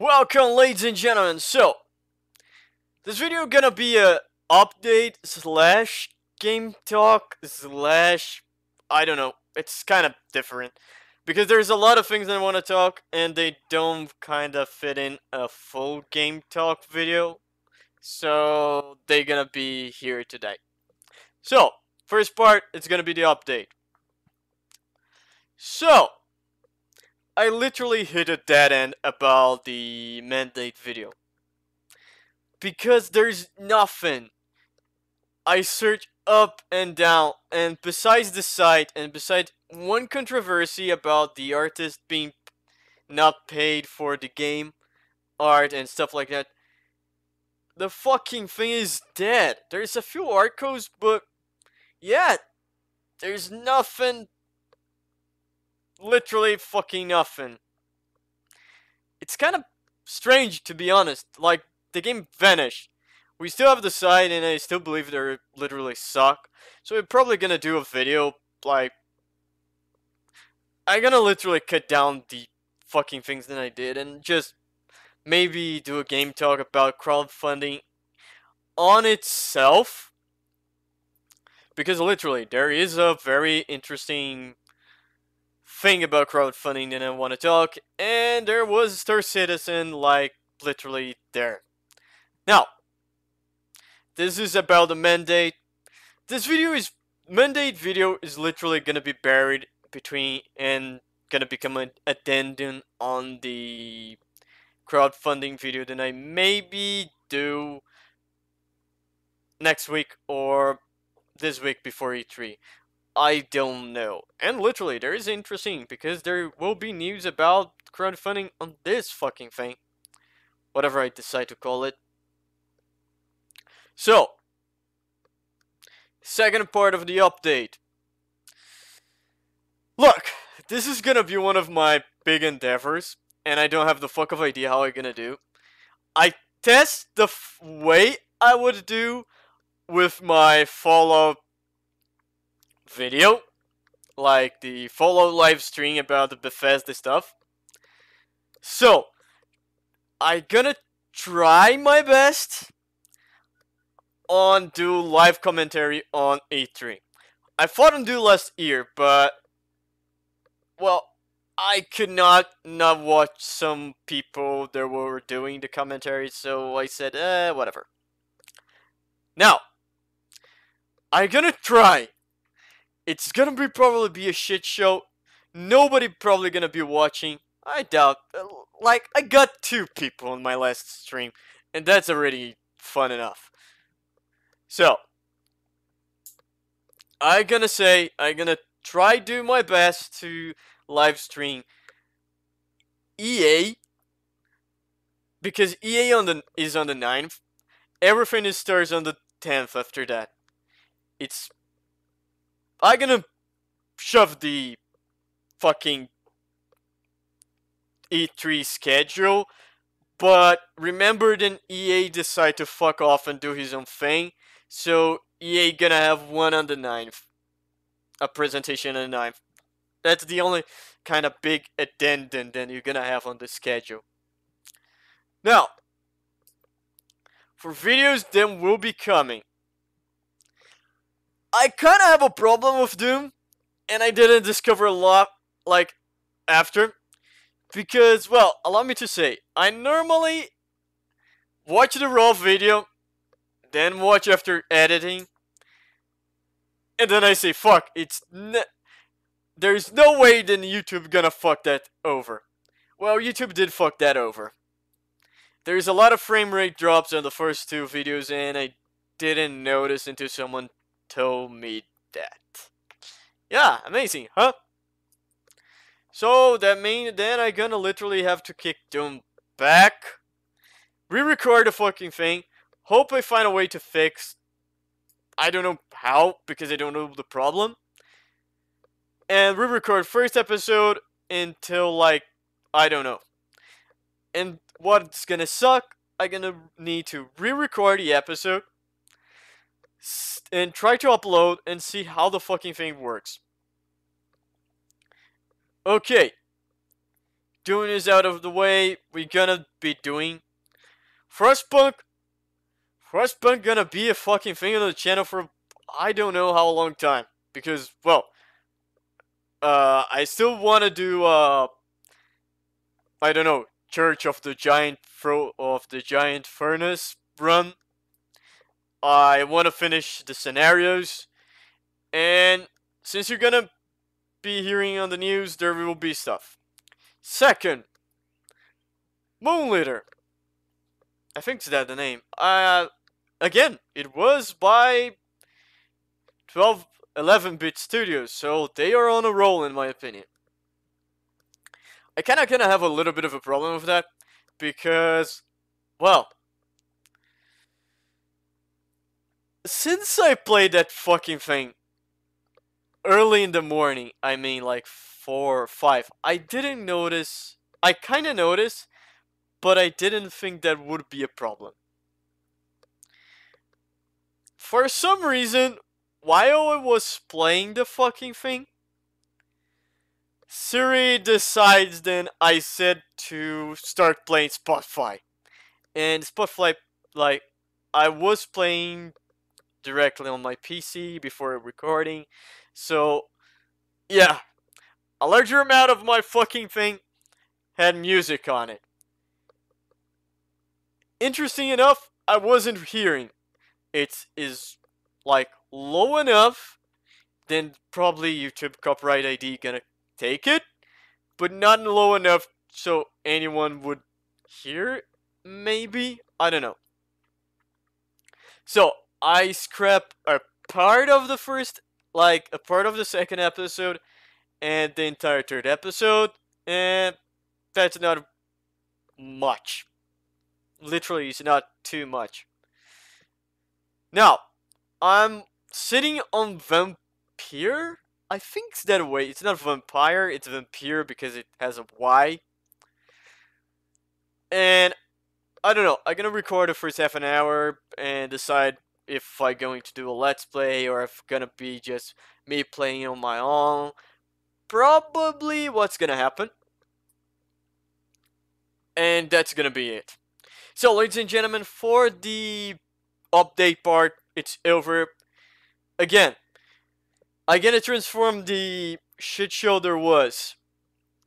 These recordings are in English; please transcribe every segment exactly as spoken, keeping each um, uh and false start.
Welcome, ladies and gentlemen. So this video gonna be a update slash game talk slash I don't know. It's kind of different because there's a lot of things that I want to talk and they don't kind of fit in a full game talk video, so they're gonna be here today. So first part, it's gonna be the update. So I literally hit a dead end about the mandate video because there's nothing. I search up and down, and besides the site and besides one controversy about the artist being not paid for the game art and stuff like that, the fucking thing is dead. There's a few articles, but yeah, there's nothing. Literally fucking nothing. It's kind of strange, to be honest. Like, the game vanished. We still have the site and I still believe they literally suck. So we're probably gonna do a video, like, I'm gonna literally cut down the fucking things that I did and just maybe do a game talk about crowdfunding on itself. Because literally, there is a very interesting thing about crowdfunding that I want to talk, and there was Star Citizen, like, literally there. Now, this is about the mandate. This video is mandate video is literally gonna be buried between and gonna become an addendum on the crowdfunding video that I maybe do next week or this week before E three. I don't know. And literally, there is interesting because there will be news about crowdfunding on this fucking thing, whatever I decide to call it. So, second part of the update. Look, this is gonna be one of my big endeavors, and I don't have the fuck of idea how I'm gonna do. I test the f way I would do with my follow-up video, like the follow live stream about the Bethesda stuff. So I'm gonna try my best on do live commentary on E three. I thought I'd do last year, but well, I could not not watch some people that were doing the commentary, so I said eh, whatever. Now I'm gonna try. It's gonna be probably be a shit show. Nobody probably gonna be watching. I doubt. Like, I got two people on my last stream, and that's already fun enough. So I'm gonna say I'm gonna try do my best to live stream E A because E A on the is on the ninth. Everything is starts on the tenth. After that, it's I'm gonna shove the fucking E three schedule, but remember then E A decide to fuck off and do his own thing, so E A gonna have one on the ninth, a presentation on the ninth. That's the only kind of big addendum that you're gonna have on the schedule. Now, for videos that will be coming, I kind of have a problem with Doom, and I didn't discover a lot, like, after, because, well, allow me to say, I normally watch the raw video, then watch after editing, and then I say, fuck, it's n there's no way that YouTube gonna fuck that over. Well, YouTube did fuck that over. There's a lot of frame rate drops on the first two videos, and I didn't notice until someone told me that. Yeah, amazing, huh? So that means then I gonna literally have to kick Doom back, re-record the fucking thing. Hope I find a way to fix. I don't know how because I don't know the problem. And re-record first episode until, like, I don't know. And what's gonna suck? I gonna need to re-record the episode and try to upload and see how the fucking thing works. Okay. doing this out of the way, we're gonna be doing Frostpunk. Frostpunk gonna be a fucking thing on the channel for I don't know how long time, because, well, uh, I still wanna do, uh, I don't know, Church of the Giant Fro- of the Giant Furnace run. I wanna finish the scenarios, and since you're gonna be hearing on the news, there will be stuff. Second, Moonlighter. I think that's the name. Uh, again, it was by eleven bit studios, so they are on a roll in my opinion. I kinda kinda have a little bit of a problem with that, because, well, since I played that fucking thing early in the morning, I mean like four or five, I didn't notice, I kinda noticed, but I didn't think that would be a problem. For some reason, while I was playing the fucking thing, Siri decides then I said to start playing Spotify. And Spotify, like, I was playing directly on my P C before recording. So, yeah. A larger amount of my fucking thing had music on it. Interesting enough, I wasn't hearing. It is, like, low enough, then probably YouTube copyright I D gonna take it, but not low enough so anyone would hear it, maybe? I don't know. So, I scrapped a part of the first, like, a part of the second episode, and the entire third episode, and that's not much. Literally, it's not too much. Now, I'm sitting on Vampyr? I think it's that way. It's not Vampire, it's Vampyr because it has a Y. And, I don't know, I'm gonna record the first half an hour and decide if I'm going to do a Let's Play or if it's gonna be just me playing on my own. Probably what's gonna happen. And that's gonna be it. So, ladies and gentlemen, for the update part, it's over. Again, I'm gonna transform the shit show there was,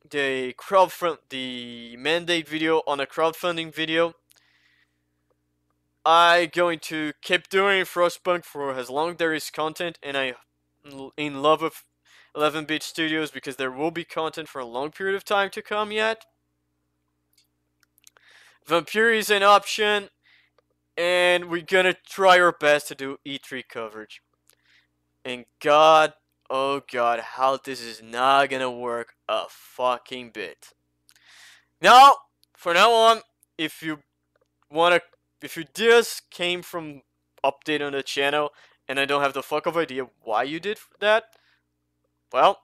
the crowdfund, the mandate video on a crowdfunding video. I'm going to keep doing Frostpunk for as long as there is content, and I'm in love with eleven bit Studios because there will be content for a long period of time to come yet. Vampyr is an option, and we're gonna try our best to do E three coverage. And god, oh god, how this is not gonna work a fucking bit. Now, for now on, if you wanna, if you just came from update on the channel, and I don't have the fuck of idea why you did that, well,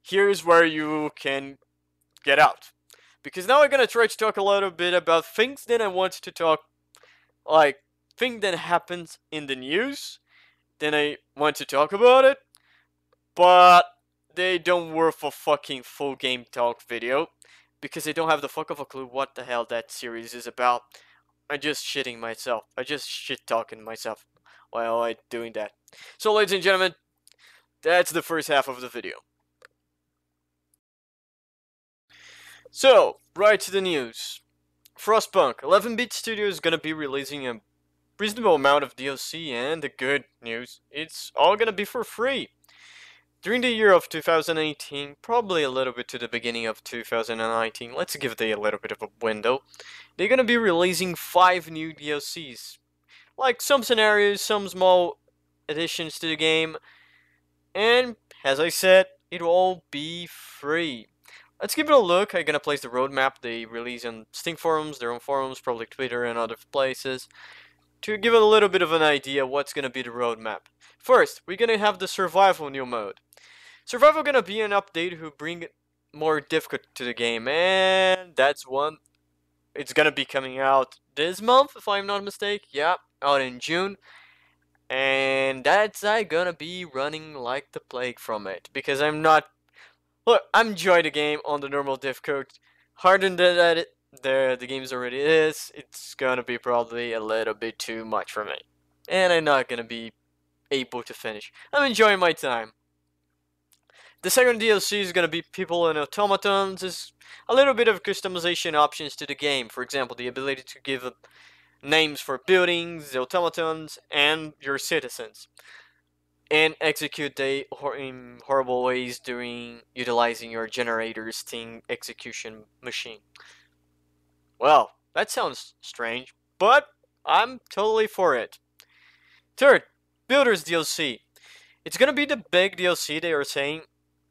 here's where you can get out. Because now I'm gonna try to talk a little bit about things that I want to talk, like, thing that happens in the news, then I want to talk about it, but they don't worth a fucking full game talk video, because I don't have the fuck of a clue what the hell that series is about. I'm just shitting myself, I'm just shit talking myself while I'm doing that. So, ladies and gentlemen, that's the first half of the video. So, right to the news. Frostpunk, eleven bit Studios is gonna be releasing a reasonable amount of D L C, and the good news, it's all gonna be for free. During the year of two thousand eighteen, probably a little bit to the beginning of two thousand nineteen, let's give them a little bit of a window, they're gonna be releasing five new D L Cs. Like some scenarios, some small additions to the game, and as I said, it will all be free. Let's give it a look. I'm gonna place the roadmap they release on Steam forums, their own forums, probably Twitter and other places, to give a little bit of an idea what's gonna be the roadmap. First, we're gonna have the survival new mode. Survival gonna be an update who bring more difficult to the game, and that's one. It's gonna be coming out this month, if I'm not mistaken. Yeah, out in June. And that's I gonna be running like the plague from it, because I'm not Look, I'm enjoying the game on the normal difficulty. Harder than that it, the, the game's already is, it's gonna be probably a little bit too much for me. And I'm not gonna be able to finish. I'm enjoying my time. The second D L C is gonna be People and Automatons. Is a little bit of customization options to the game. For example, the ability to give names for buildings, automatons, and your citizens, and execute them in horrible ways during utilizing your generator's Steam execution machine. Well, that sounds strange, but I'm totally for it. Third, Builders D L C. It's gonna be the big D L C they are saying.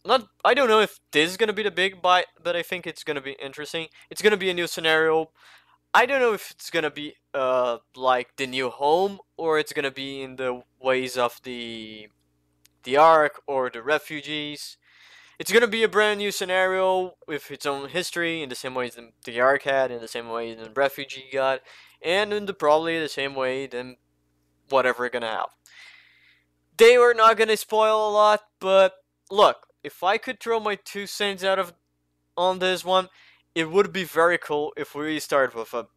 Not, I don't know if this is gonna be the big bite, but I think it's gonna be interesting. It's gonna be a new scenario. I don't know if it's gonna be uh like the new home, or it's gonna be in the ways of the the Ark or the refugees. It's gonna be a brand new scenario with its own history, in the same way as the, the Ark had, in the same way the refugee got, and in the probably the same way then whatever gonna have. They were not gonna spoil a lot, but look, if I could throw my two cents out of on this one, it would be very cool if we start with a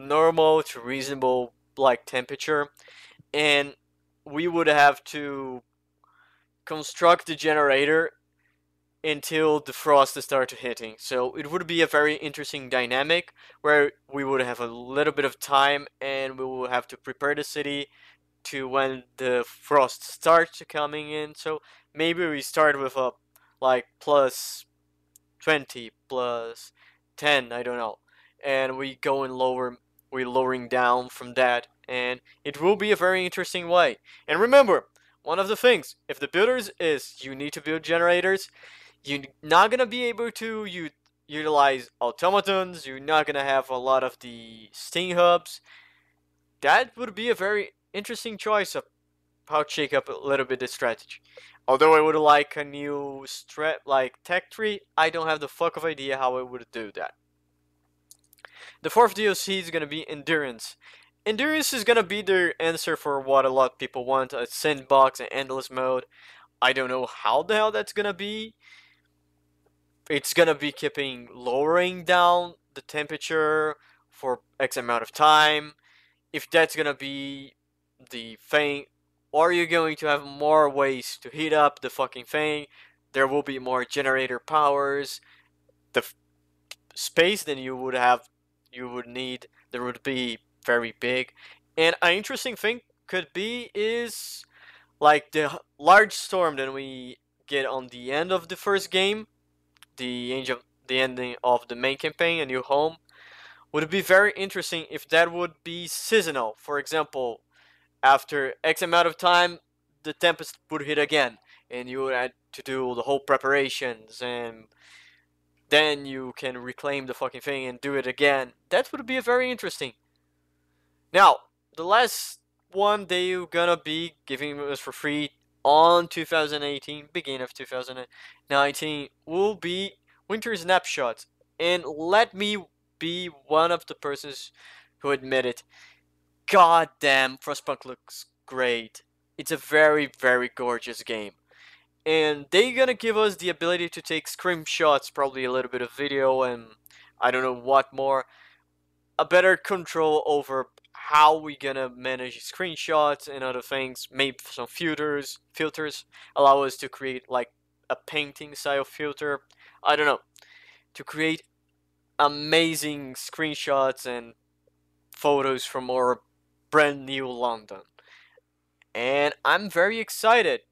normal to reasonable like temperature, and we would have to construct the generator until the frost start hitting. So it would be a very interesting dynamic where we would have a little bit of time, and we will have to prepare the city to when the frost starts coming in. So maybe we start with a like plus twenty, plus ten, I don't know, and we go and lower, we're lowering down from that, and it will be a very interesting way. And remember, one of the things, if the builders is you need to build generators, you're not gonna be able to you utilize automatons, you're not gonna have a lot of the steam hubs. That would be a very interesting choice of how to shake up a little bit the strategy. Although I would like a new strat like tech tree, I don't have the fuck of idea how I would do that. The fourth D L C is gonna be Endurance. Endurance is gonna be their answer for what a lot of people want, a sandbox and endless mode. I don't know how the hell that's gonna be. It's gonna be keeping lowering down the temperature for X amount of time. If that's gonna be the thing, or you're going to have more ways to heat up the fucking thing. There will be more generator powers. The f space that you would have, you would need, there would be very big. And an interesting thing could be is like the large storm that we get on the end of the first game, the end of the ending of the main campaign, A New Home. Would be very interesting if that would be seasonal. For example, after X amount of time, the tempest would hit again, and you had to do the whole preparations, and then you can reclaim the fucking thing and do it again. That would be very interesting. Now, the last one they're gonna be giving us for free on two thousand eighteen, beginning of two thousand nineteen, will be Winter Snapshots. And let me be one of the persons who admit it. God damn, Frostpunk looks great. It's a very, very gorgeous game. And they're gonna give us the ability to take screenshots, probably a little bit of video, and I don't know what more. A better control over how we're gonna manage screenshots and other things. Maybe some filters, filters allow us to create like a painting style filter. I don't know. To create amazing screenshots and photos from our brand new London, and I'm very excited.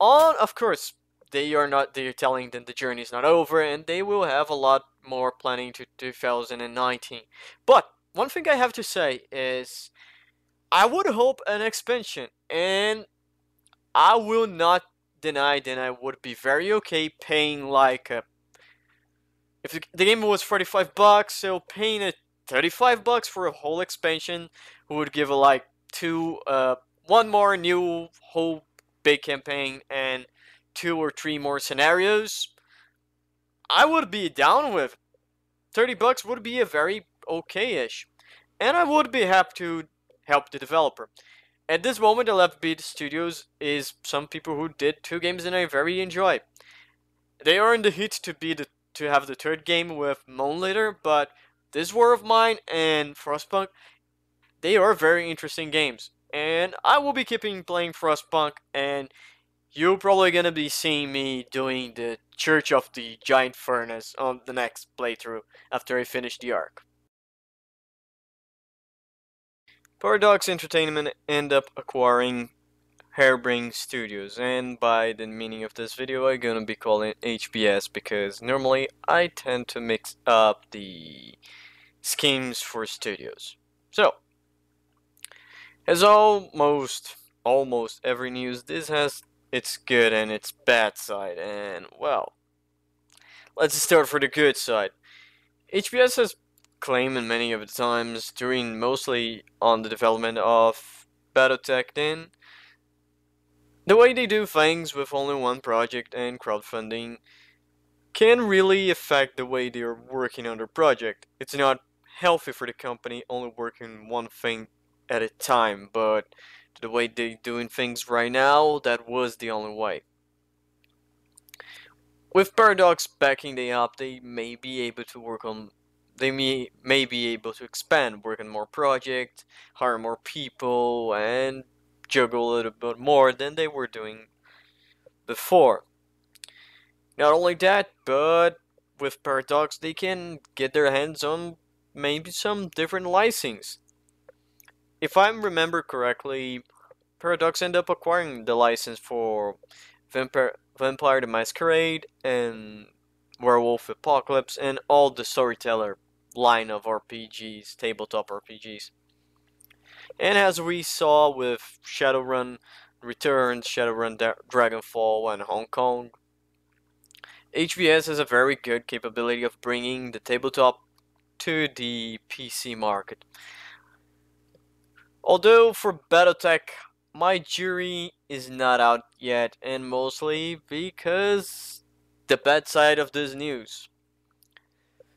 On, of course, they are not. They're telling them the journey is not over, and they will have a lot more planning to two thousand nineteen. But one thing I have to say is, I would hope an expansion, and I will not deny that I would be very okay paying like a. If the, the game was forty-five bucks, so paying a thirty-five bucks for a whole expansion, who would give a, like two, uh, one more new whole big campaign and two or three more scenarios. I would be down with thirty bucks. Would be a very okay-ish, and I would be happy to help the developer. At this moment, eleven bit studios is some people who did two games that I very enjoy. They are in the heat to be the to have the third game with Moonlighter, but This War of Mine and Frostpunk, they are very interesting games, and I will be keeping playing Frostpunk, and you're probably gonna be seeing me doing the Church of the Giant Furnace on the next playthrough after I finish the arc. Paradox Entertainment end up acquiring Harebrained Studios, and by the meaning of this video I'm gonna be calling it H B S, because normally I tend to mix up the schemes for studios. So, as almost almost every news, this has its good and its bad side, and well, let's start for the good side. H B S has claimed in many of the times during mostly on the development of Battletech then, the way they do things with only one project and crowdfunding can really affect the way they are working on their project. It's not healthy for the company only working one thing at a time, but the way they're doing things right now, that was the only way. With Paradox backing them up, they may be able to work on, they may, may be able to expand, work on more projects, hire more people, and juggle a little bit more than they were doing before. Not only that, but with Paradox they can get their hands on maybe some different license. If I remember correctly, Paradox ended up acquiring the license for Vampire, Vampire the Masquerade and Werewolf Apocalypse and all the Storyteller line of R P Gs, tabletop R P Gs. And as we saw with Shadowrun Returns, Shadowrun Dragonfall, and Hong Kong, H B S has a very good capability of bringing the tabletop to the P C market. Although for Battletech, my jury is not out yet, and mostly because the bad side of this news.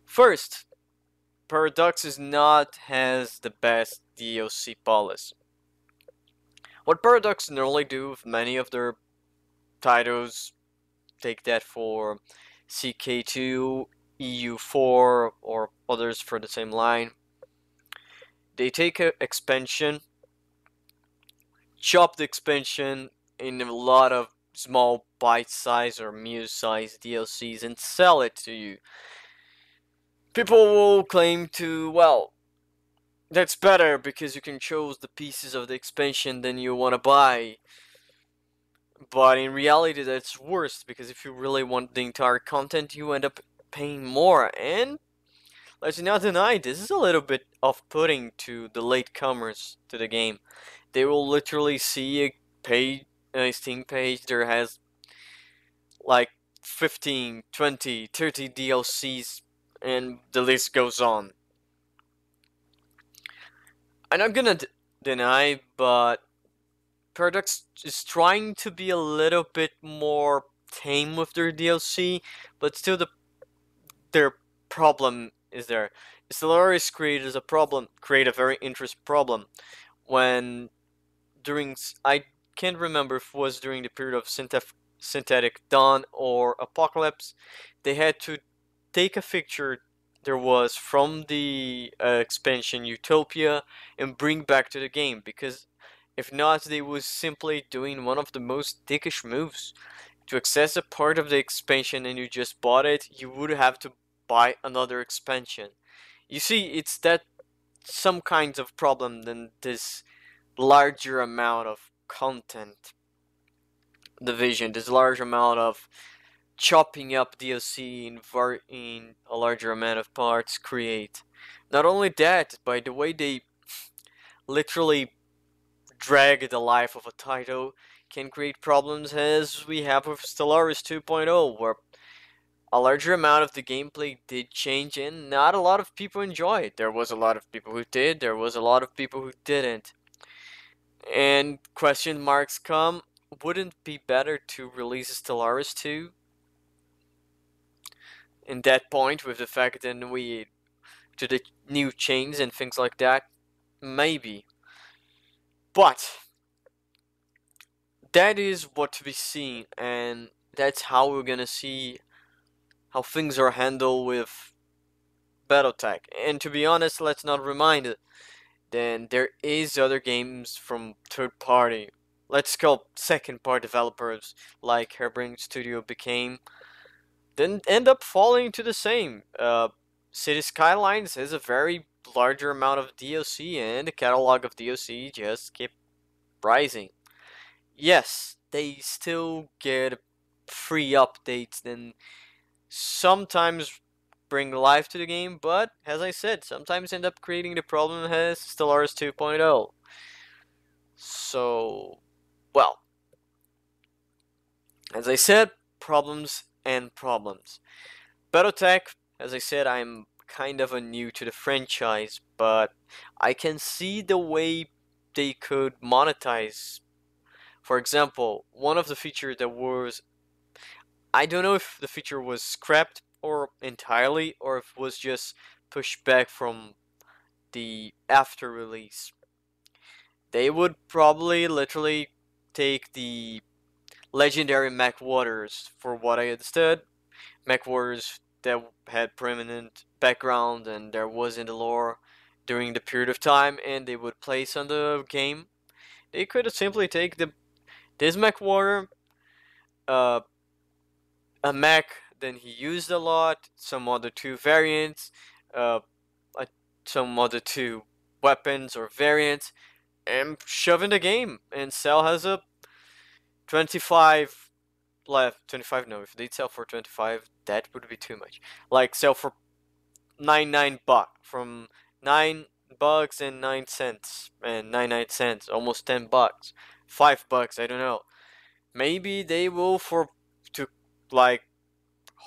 First, Paradox is not has the best D L C policy. What Paradox normally do with many of their titles, take that for C K two, E U four, or others for the same line, they take an expansion, chop the expansion in a lot of small bite-sized or muse-sized D L Cs and sell it to you. People will claim to, well, that's better because you can choose the pieces of the expansion than you want to buy. But in reality that's worse, because if you really want the entire content you end up paying more. And let's not deny, this is a little bit off-putting to the latecomers to the game. They will literally see a page, a Steam page that has like fifteen, twenty, thirty D L Cs and the list goes on. I'm not gonna d deny, but Paradox is trying to be a little bit more tame with their D L C, but still the their problem is there. Stellaris created a problem, create a very interesting problem when during, I can't remember if it was during the period of Syntef Synthetic Dawn or Apocalypse, they had to take a picture there was from the uh, expansion Utopia and bring back to the game, because if not they was simply doing one of the most dickish moves. To access a part of the expansion and you just bought it, you would have to buy another expansion. You see, it's that some kinds of problem than this larger amount of content division, this large amount of chopping up D L C in, var in a larger amount of parts create. Not only that, by the way they literally drag the life of a title can create problems, as we have with Stellaris two point oh, where a larger amount of the gameplay did change and not a lot of people enjoy it. There was a lot of people who did, there was a lot of people who didn't. And question marks come, wouldn't it be better to release Stellaris two? In that point, with the fact that we to the new chains and things like that, maybe. But that is what to be seen, and that's how we're gonna see how things are handled with Battletech. And to be honest, let's not remind it, then there is other games from third party, let's call second party developers, like Harebrained Studio became, then end up falling to the same. Uh, City Skylines has a very larger amount of D L C, and the catalog of D L C just keep rising. Yes, they still get free updates and sometimes bring life to the game, but as I said, sometimes end up creating the problem as Stellaris two point oh. So, well, as I said, problems and problems. Battletech, as I said, I'm kind of a new to the franchise, but I can see the way they could monetize. For example, one of the features that was, I don't know if the feature was scrapped or entirely, or if it was just pushed back from the after release. They would probably literally take the legendary mech warriors, for what I understood, mech warriors that had permanent background and there was in the lore during the period of time, and they would place on the game. They could simply take the this mech warrior, uh, a mech then he used a lot, some other two variants, uh, uh, some other two weapons or variants, and shove in the game, and sell has a twenty-five left, twenty-five no, if they'd sell for twenty-five, that would be too much, like sell for ninety-nine bucks, from nine bucks and nine cents, and ninety-nine cents, almost ten bucks, five bucks, I don't know, maybe they will for, to like,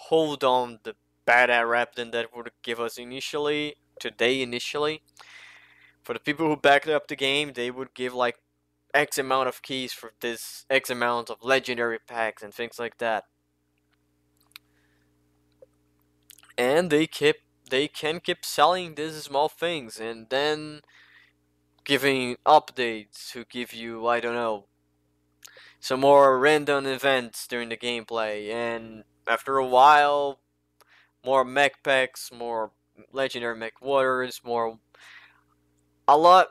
hold on the bad rap then that would give us initially today initially for the people who backed up the game. They would give like X amount of keys for this X amount of legendary packs and things like that, and they keep they can keep selling these small things and then giving updates to give you, I don't know, some more random events during the gameplay, and after a while, more mech packs, more legendary mech waters, more a lot.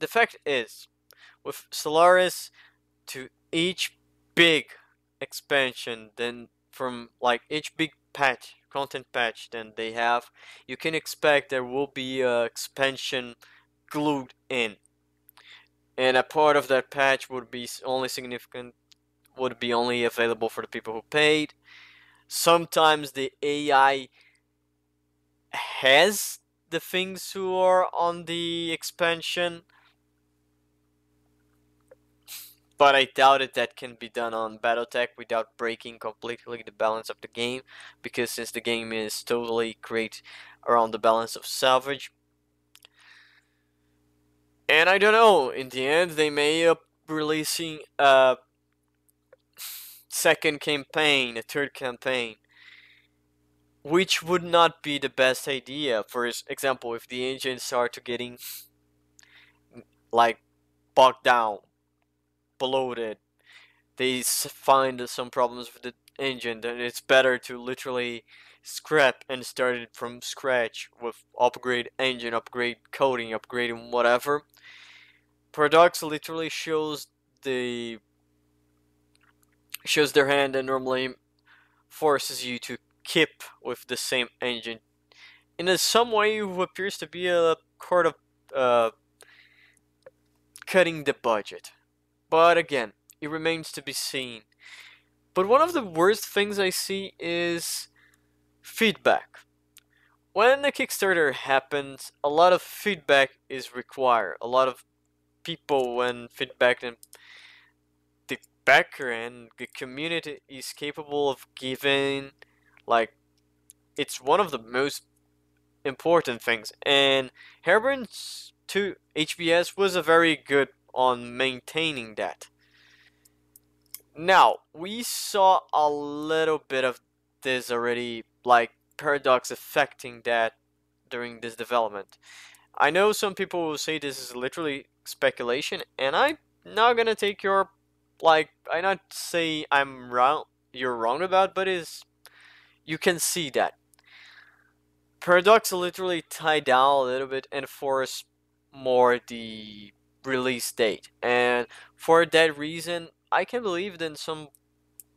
The fact is, with Stellaris, to each big expansion, then from like each big patch, content patch, then they have, you can expect there will be a expansion glued in, and a part of that patch would be only significant, would be only available for the people who paid. Sometimes the A I has the things who are on the expansion, but I doubt it that can be done on Battletech without breaking completely the balance of the game, because since the game is totally created around the balance of salvage. And I don't know, in the end they may up releasing uh second campaign, a third campaign, which would not be the best idea. For example, if the engines start to getting like bogged down, bloated, they find some problems with the engine, then it's better to literally scrap and start it from scratch with upgrade engine, upgrade coding, upgrading whatever. Paradox literally shows the shows their hand and normally forces you to keep with the same engine in a some way who appears to be a court of uh, cutting the budget, but again it remains to be seen. But one of the worst things I see is feedback. When the Kickstarter happens, a lot of feedback is required, a lot of people when feedback and backer and the community is capable of giving, like, it's one of the most important things. And Harebrained to H B S was a very good on maintaining that. Now we saw a little bit of this already, like Paradox affecting that during this development. I know some people will say this is literally speculation, and I'm not gonna take your, like, I not say I'm wrong, you're wrong about, but is you can see that Paradox literally tied down a little bit and forced more the release date, and for that reason I can believe in some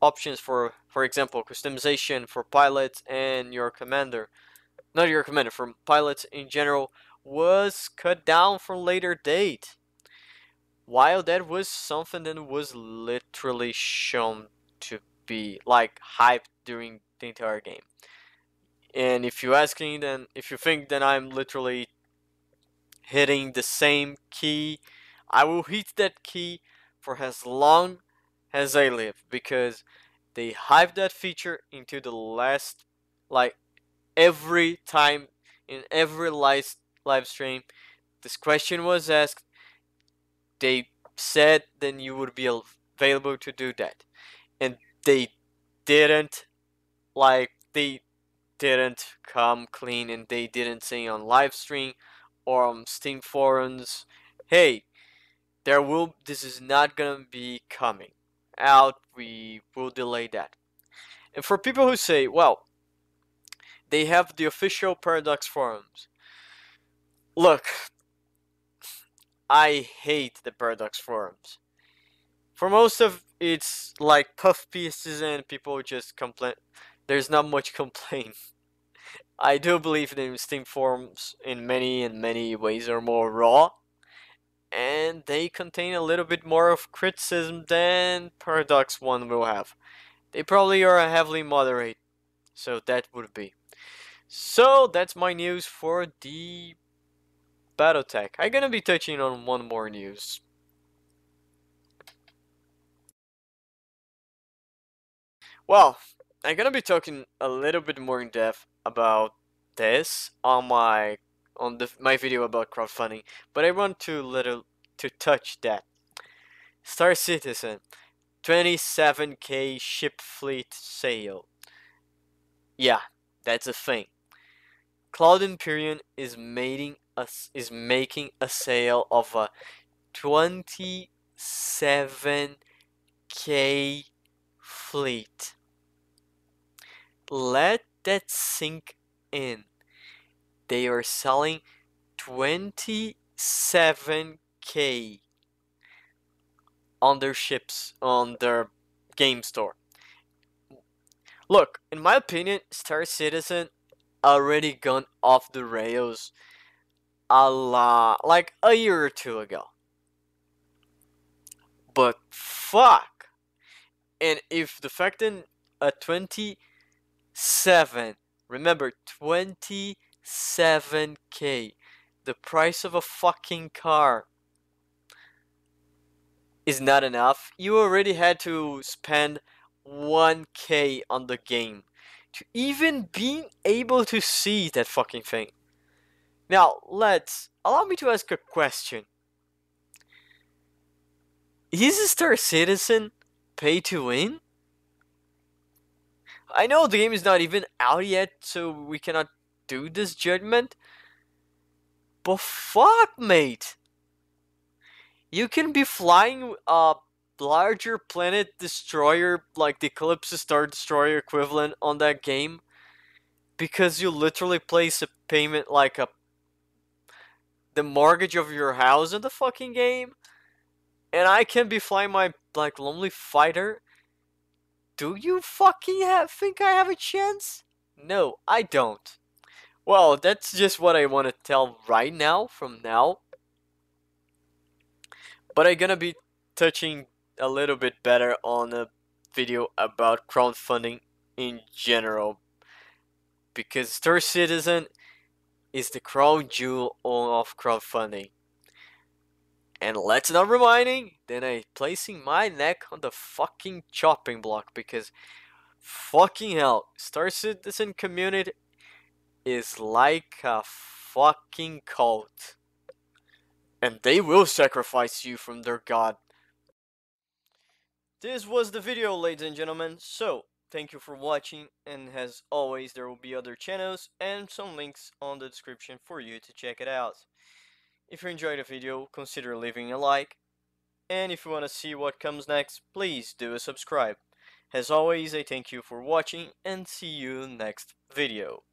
options for for example customization for pilots and your commander, not your commander, for pilots in general was cut down for later date, while that was something that was literally shown to be like hyped during the entire game. And if you ask me, then if you think that I'm literally hitting the same key, I will hit that key for as long as I live, because they hyped that feature into the last, like every time in every last live stream this question was asked, they said then you would be available to do that, and they didn't, like they didn't come clean, and they didn't say on live stream or on Steam forums, hey, there will this is not gonna be coming out, we will delay that. And for people who say, well, they have the official Paradox forums, look, I hate the Paradox forums. For most of it's like puff pieces and people just complain. There's not much complaint. I do believe that Steam forums in many and many ways are more raw, and they contain a little bit more of criticism than Paradox one will have. They probably are heavily moderate, so that would be. So that's my news for the Battletech. I'm gonna be touching on one more news. Well, I'm gonna be talking a little bit more in depth about this on my on the my video about crowdfunding, but I want to little to touch that. Star Citizen twenty-seven K ship fleet sale. Yeah, that's a thing. Cloud Imperium is making a, is making a sale of a twenty-seven K fleet. Let that sink in. They are selling twenty-seven K on their ships on their game store. Look, in my opinion, Star Citizen already gone off the rails a lot, like a year or two ago. But fuck! And if the fact that a twenty-seven, remember twenty-seven K, the price of a fucking car, is not enough, you already had to spend one K on the game to even being able to see that fucking thing. Now, let's allow me to ask a question. Is Star Citizen pay to win? I know the game is not even out yet, so we cannot do this judgment, but fuck, mate. You can be flying a larger planet destroyer like the Eclipse Star Destroyer equivalent on that game, because you literally place a payment like a the mortgage of your house in the fucking game, and I can be flying my like lonely fighter. Do you fucking have, think I have a chance? No, I don't. Well, that's just what I want to tell right now, from now. But I'm gonna be touching a little bit better on a video about crowdfunding in general, because Star Citizen is the crown jewel of crowdfunding. And let's not reminding that I'm placing my neck on the fucking chopping block, because fucking hell, Star Citizen community is like a fucking cult, and they will sacrifice you from their god. This was the video, ladies and gentlemen, so thank you for watching, and as always there will be other channels and some links on the description for you to check it out. If you enjoyed the video, consider leaving a like, and if you want to see what comes next, please do a subscribe. As always, I thank you for watching and see you next video.